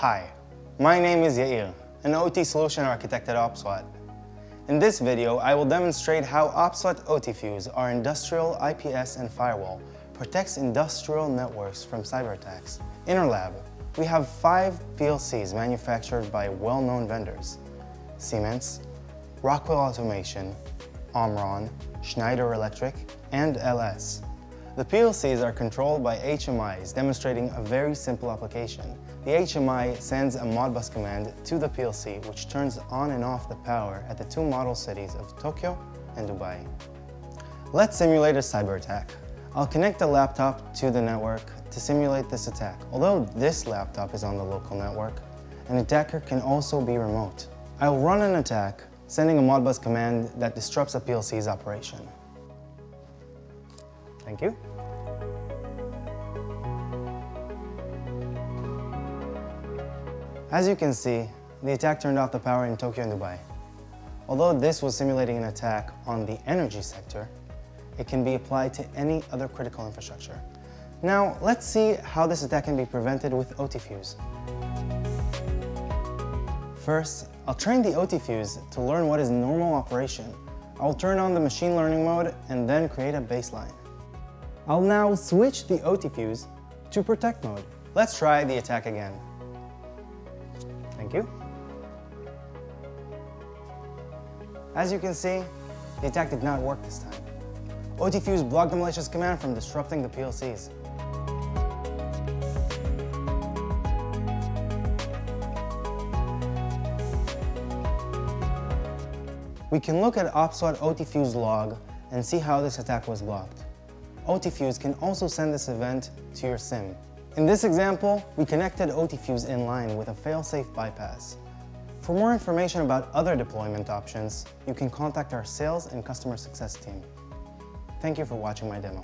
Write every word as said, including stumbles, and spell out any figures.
Hi, my name is Yair, an O T solution architect at OPSWAT. In this video, I will demonstrate how OPSWAT OTFuse, our industrial I P S and firewall, protects industrial networks from cyber attacks. In our lab, we have five P L Cs manufactured by well-known vendors: Siemens, Rockwell Automation, Omron, Schneider Electric, and L S. The P L Cs are controlled by H M Is, demonstrating a very simple application. The H M I sends a Modbus command to the P L C, which turns on and off the power at the two model cities of Tokyo and Dubai. Let's simulate a cyber attack. I'll connect the laptop to the network to simulate this attack. Although this laptop is on the local network, an attacker can also be remote. I'll run an attack, sending a Modbus command that disrupts a P L C's operation. Thank you. As you can see, the attack turned off the power in Tokyo and Dubai. Although this was simulating an attack on the energy sector, it can be applied to any other critical infrastructure. Now, let's see how this attack can be prevented with OTFuse. First, I'll train the OTFuse to learn what is normal operation. I'll turn on the machine learning mode and then create a baseline. I'll now switch the OTFuse to protect mode. Let's try the attack again. Thank you. As you can see, the attack did not work this time. OTFuse blocked the malicious command from disrupting the P L Cs. We can look at OPSWAT OTFuse log and see how this attack was blocked. OTFuse can also send this event to your SIM. In this example, we connected OTFuse inline with a fail-safe bypass. For more information about other deployment options, you can contact our sales and customer success team. Thank you for watching my demo.